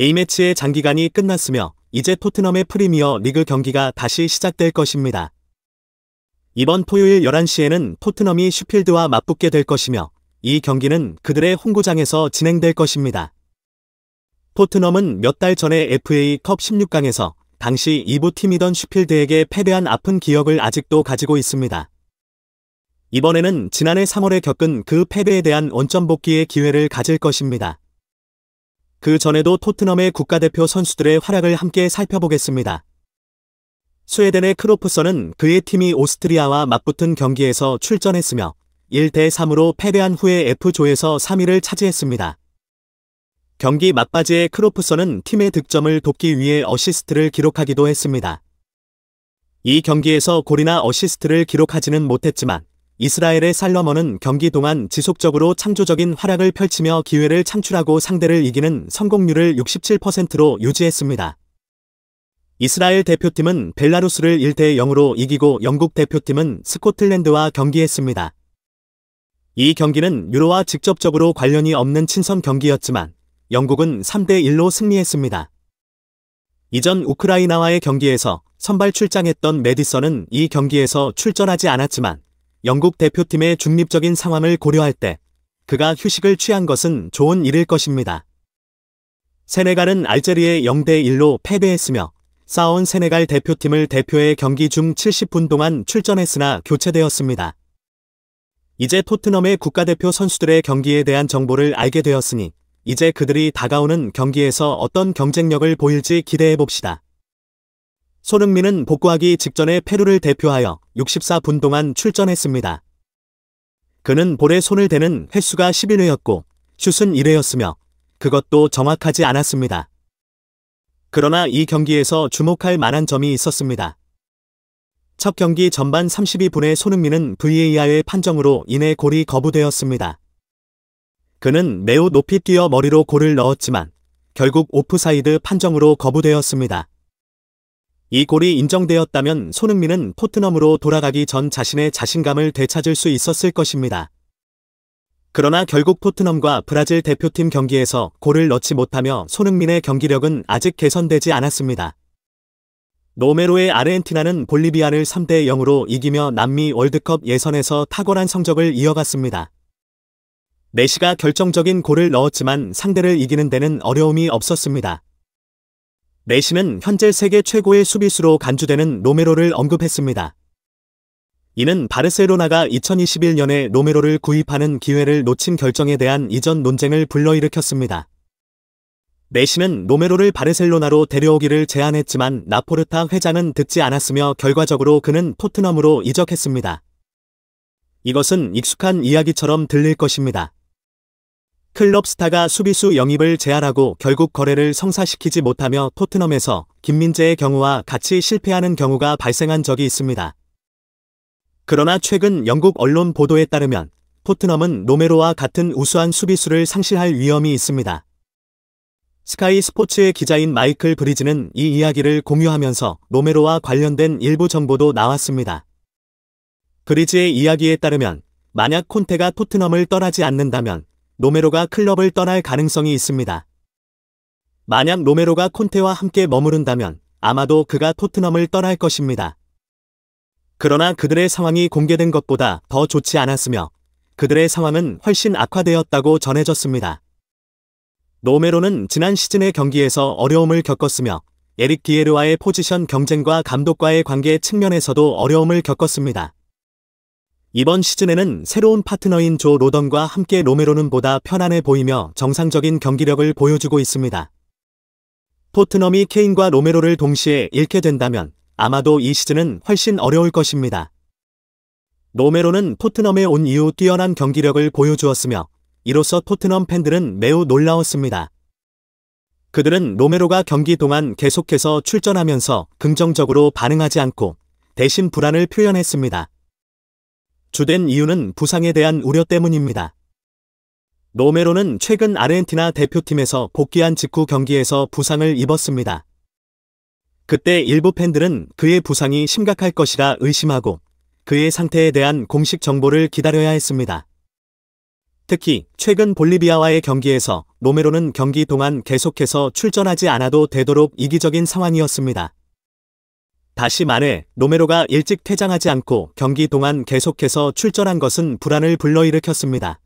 A매치의 장기간이 끝났으며 이제 토트넘의 프리미어 리그 경기가 다시 시작될 것입니다. 이번 토요일 11시에는 토트넘이 슈필드와 맞붙게 될 것이며 이 경기는 그들의 홈구장에서 진행될 것입니다. 토트넘은 몇 달 전에 FA컵 16강에서 당시 2부 팀이던 슈필드에게 패배한 아픈 기억을 아직도 가지고 있습니다. 이번에는 지난해 3월에 겪은 그 패배에 대한 원점 복귀의 기회를 가질 것입니다. 그 전에도 토트넘의 국가대표 선수들의 활약을 함께 살펴보겠습니다. 스웨덴의 크로프선은 그의 팀이 오스트리아와 맞붙은 경기에서 출전했으며 1대3으로 패배한 후에 F조에서 3위를 차지했습니다. 경기 막바지에 크로프선은 팀의 득점을 돕기 위해 어시스트를 기록하기도 했습니다. 이 경기에서 골이나 어시스트를 기록하지는 못했지만 이스라엘의 살러머는 경기 동안 지속적으로 창조적인 활약을 펼치며 기회를 창출하고 상대를 이기는 성공률을 67%로 유지했습니다. 이스라엘 대표팀은 벨라루스를 1대0으로 이기고 영국 대표팀은 스코틀랜드와 경기했습니다. 이 경기는 유로와 직접적으로 관련이 없는 친선 경기였지만 영국은 3대1로 승리했습니다. 이전 우크라이나와의 경기에서 선발 출장했던 메디슨은 이 경기에서 출전하지 않았지만 영국 대표팀의 중립적인 상황을 고려할 때 그가 휴식을 취한 것은 좋은 일일 것입니다. 세네갈은 알제리에 0대1로 패배했으며 싸운 세네갈 대표팀을 대표해 경기 중 70분 동안 출전했으나 교체되었습니다. 이제 토트넘의 국가대표 선수들의 경기에 대한 정보를 알게 되었으니 이제 그들이 다가오는 경기에서 어떤 경쟁력을 보일지 기대해봅시다. 손흥민은 복구하기 직전에 페루를 대표하여 64분 동안 출전했습니다. 그는 볼에 손을 대는 횟수가 11회였고 슛은 1회였으며 그것도 정확하지 않았습니다. 그러나 이 경기에서 주목할 만한 점이 있었습니다. 첫 경기 전반 32분에 손흥민은 VAR의 판정으로 인해 골이 거부되었습니다. 그는 매우 높이 뛰어 머리로 골을 넣었지만 결국 오프사이드 판정으로 거부되었습니다. 이 골이 인정되었다면 손흥민은 토트넘으로 돌아가기 전 자신의 자신감을 되찾을 수 있었을 것입니다. 그러나 결국 토트넘과 브라질 대표팀 경기에서 골을 넣지 못하며 손흥민의 경기력은 아직 개선되지 않았습니다. 로메로의 아르헨티나는 볼리비아를 3대0으로 이기며 남미 월드컵 예선에서 탁월한 성적을 이어갔습니다. 메시가 결정적인 골을 넣었지만 상대를 이기는 데는 어려움이 없었습니다. 메시는 현재 세계 최고의 수비수로 간주되는 로메로를 언급했습니다. 이는 바르셀로나가 2021년에 로메로를 구입하는 기회를 놓친 결정에 대한 이전 논쟁을 불러일으켰습니다. 메시는 로메로를 바르셀로나로 데려오기를 제안했지만 나포르타 회장은 듣지 않았으며 결과적으로 그는 토트넘으로 이적했습니다. 이것은 익숙한 이야기처럼 들릴 것입니다. 클럽 스타가 수비수 영입을 제안하고 결국 거래를 성사시키지 못하며 토트넘에서 김민재의 경우와 같이 실패하는 경우가 발생한 적이 있습니다. 그러나 최근 영국 언론 보도에 따르면 토트넘은 로메로와 같은 우수한 수비수를 상실할 위험이 있습니다. 스카이스포츠의 기자인 마이클 브리지는 이 이야기를 공유하면서 로메로와 관련된 일부 정보도 나왔습니다. 브리지의 이야기에 따르면 만약 콘테가 토트넘을 떠나지 않는다면 로메로가 클럽을 떠날 가능성이 있습니다. 만약 로메로가 콘테와 함께 머무른다면 아마도 그가 토트넘을 떠날 것입니다. 그러나 그들의 상황이 공개된 것보다 더 좋지 않았으며 그들의 상황은 훨씬 악화되었다고 전해졌습니다. 로메로는 지난 시즌의 경기에서 어려움을 겪었으며 에릭 디에르와의 포지션 경쟁과 감독과의 관계 측면에서도 어려움을 겪었습니다. 이번 시즌에는 새로운 파트너인 조 로던과 함께 로메로는 보다 편안해 보이며 정상적인 경기력을 보여주고 있습니다. 토트넘이 케인과 로메로를 동시에 잃게 된다면 아마도 이 시즌은 훨씬 어려울 것입니다. 로메로는 토트넘에 온 이후 뛰어난 경기력을 보여주었으며 이로써 토트넘 팬들은 매우 놀라웠습니다. 그들은 로메로가 경기 동안 계속해서 출전하면서 긍정적으로 반응하지 않고 대신 불안을 표현했습니다. 주된 이유는 부상에 대한 우려 때문입니다. 로메로는 최근 아르헨티나 대표팀에서 복귀한 직후 경기에서 부상을 입었습니다. 그때 일부 팬들은 그의 부상이 심각할 것이라 의심하고 그의 상태에 대한 공식 정보를 기다려야 했습니다. 특히 최근 볼리비아와의 경기에서 로메로는 경기 동안 계속해서 출전하지 않아도 되도록 이기적인 상황이었습니다. 다시 말해 로메로가 일찍 퇴장하지 않고 경기 동안 계속해서 출전한 것은 불안을 불러일으켰습니다.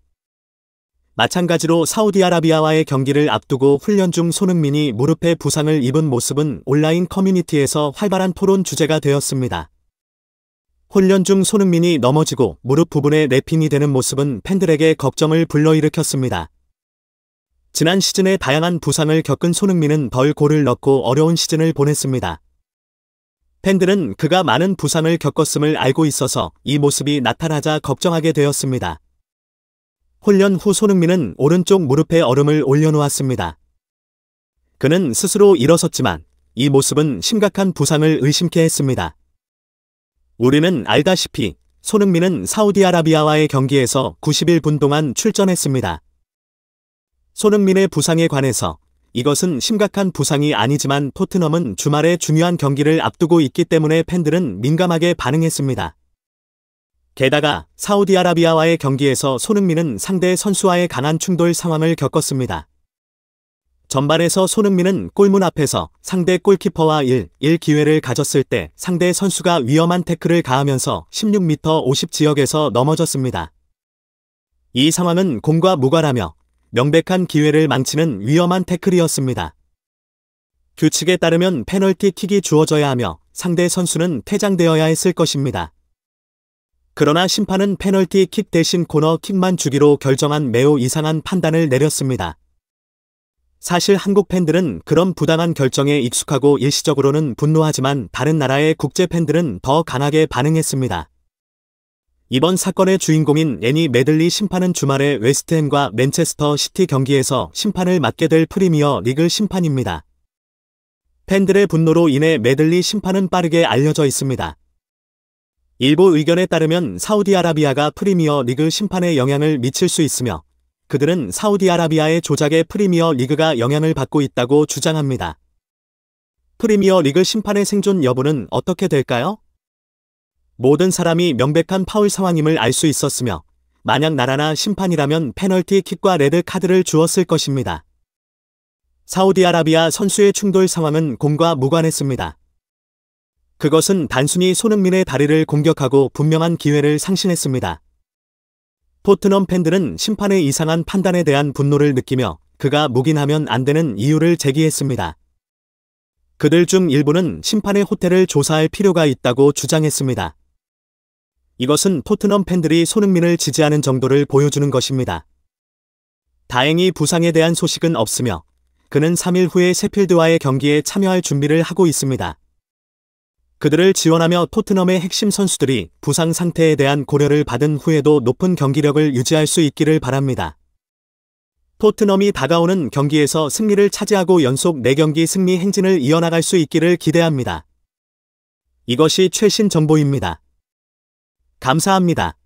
마찬가지로 사우디아라비아와의 경기를 앞두고 훈련 중 손흥민이 무릎에 부상을 입은 모습은 온라인 커뮤니티에서 활발한 토론 주제가 되었습니다. 훈련 중 손흥민이 넘어지고 무릎 부분에 랩핑이 되는 모습은 팬들에게 걱정을 불러일으켰습니다. 지난 시즌에 다양한 부상을 겪은 손흥민은 덜 골을 넣고 어려운 시즌을 보냈습니다. 팬들은 그가 많은 부상을 겪었음을 알고 있어서 이 모습이 나타나자 걱정하게 되었습니다. 훈련 후 손흥민은 오른쪽 무릎에 얼음을 올려놓았습니다. 그는 스스로 일어섰지만 이 모습은 심각한 부상을 의심케 했습니다. 우리는 알다시피 손흥민은 사우디아라비아와의 경기에서 91분 동안 출전했습니다. 손흥민의 부상에 관해서 이것은 심각한 부상이 아니지만 토트넘은 주말에 중요한 경기를 앞두고 있기 때문에 팬들은 민감하게 반응했습니다. 게다가 사우디아라비아와의 경기에서 손흥민은 상대 선수와의 강한 충돌 상황을 겪었습니다. 전반에서 손흥민은 골문 앞에서 상대 골키퍼와 1-1 기회를 가졌을 때 상대 선수가 위험한 태클을 가하면서 16m 50 지역에서 넘어졌습니다. 이 상황은 공과 무관하며 명백한 기회를 망치는 위험한 태클이었습니다. 규칙에 따르면 페널티킥이 주어져야 하며 상대 선수는 퇴장되어야 했을 것입니다. 그러나 심판은 페널티킥 대신 코너킥만 주기로 결정한 매우 이상한 판단을 내렸습니다. 사실 한국 팬들은 그런 부당한 결정에 익숙하고 일시적으로는 분노하지만 다른 나라의 국제 팬들은 더 강하게 반응했습니다. 이번 사건의 주인공인 애니 메들리 심판은 주말에 웨스트햄과 맨체스터 시티 경기에서 심판을 맡게 될 프리미어 리그 심판입니다. 팬들의 분노로 인해 메들리 심판은 빠르게 알려져 있습니다. 일부 의견에 따르면 사우디아라비아가 프리미어 리그 심판에 영향을 미칠 수 있으며 그들은 사우디아라비아의 조작에 프리미어 리그가 영향을 받고 있다고 주장합니다. 프리미어 리그 심판의 생존 여부는 어떻게 될까요? 모든 사람이 명백한 파울 상황임을 알 수 있었으며 만약 나라나 심판이라면 페널티 킥과 레드 카드를 주었을 것입니다. 사우디아라비아 선수의 충돌 상황은 공과 무관했습니다. 그것은 단순히 손흥민의 다리를 공격하고 분명한 기회를 상실했습니다. 토트넘 팬들은 심판의 이상한 판단에 대한 분노를 느끼며 그가 묵인하면 안 되는 이유를 제기했습니다. 그들 중 일부는 심판의 호텔을 조사할 필요가 있다고 주장했습니다. 이것은 토트넘 팬들이 손흥민을 지지하는 정도를 보여주는 것입니다. 다행히 부상에 대한 소식은 없으며 그는 3일 후에 세필드와의 경기에 참여할 준비를 하고 있습니다. 그들을 지원하며 토트넘의 핵심 선수들이 부상 상태에 대한 고려를 받은 후에도 높은 경기력을 유지할 수 있기를 바랍니다. 토트넘이 다가오는 경기에서 승리를 차지하고 연속 4경기 승리 행진을 이어나갈 수 있기를 기대합니다. 이것이 최신 정보입니다. 감사합니다.